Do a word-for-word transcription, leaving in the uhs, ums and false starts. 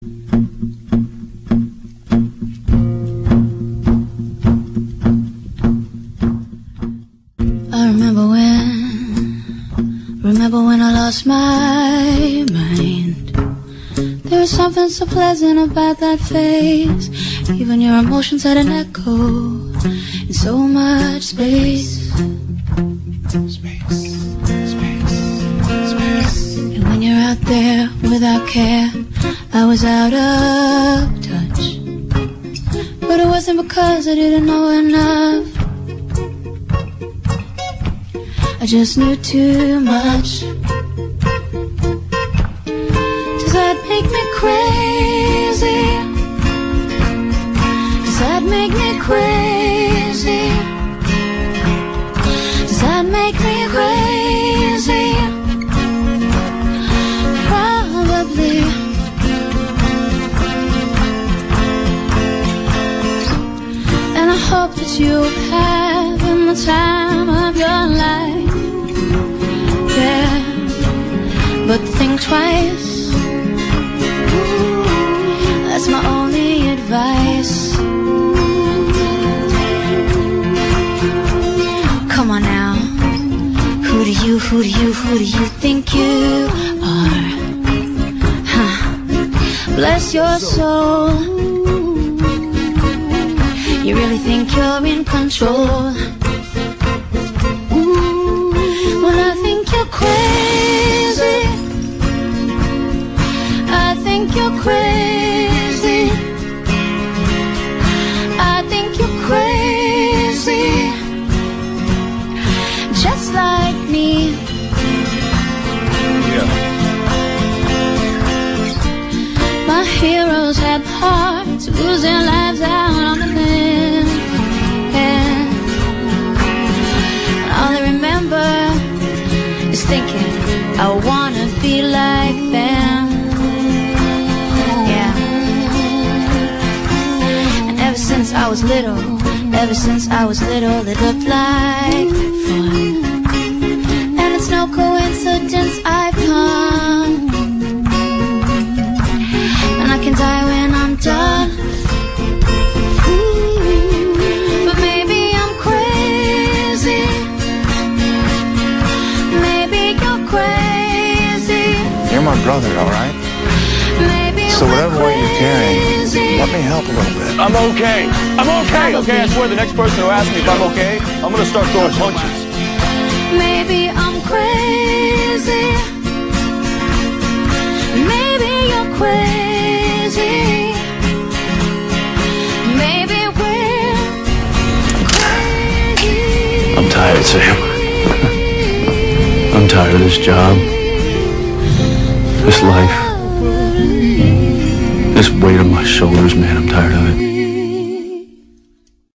I remember when, remember when I lost my mind. There was something so pleasant about that face. Even your emotions had an echo in so much space. Space, space, space. And when you're out there without care, I was out of touch. But it wasn't because I didn't know enough. I just knew too much. Does that make me crazy? Does that make me crazy? Does that make me crazy? Probably. And I hope that you'll have in the time of your life. But think twice. That's my only advice. Come on now. Who do you, who do you, who do you think you are? Huh. Bless your soul. You really think you're in control? Well, I think you're crazy. I think you're crazy. I think you're crazy, just like me. Yeah. My heroes had hearts, losing lives out on the limb, and all I remember is thinking I wanna be like them. Since I was little, ever since I was little, it looked like fun. And it's no coincidence I've come. And I can die when I'm done. But maybe I'm crazy. Maybe you're crazy. You're my brother, alright? So whatever way you're carrying, let me help a little bit. I'm okay. I'm okay. Okay, I swear the next person who asks me if I'm okay, I'm gonna start throwing punches. Maybe I'm crazy. Maybe you're crazy. Maybe we're crazy. I'm tired, Sam. I'm tired of this job, this life. This weight on my shoulders, man, I'm tired of it.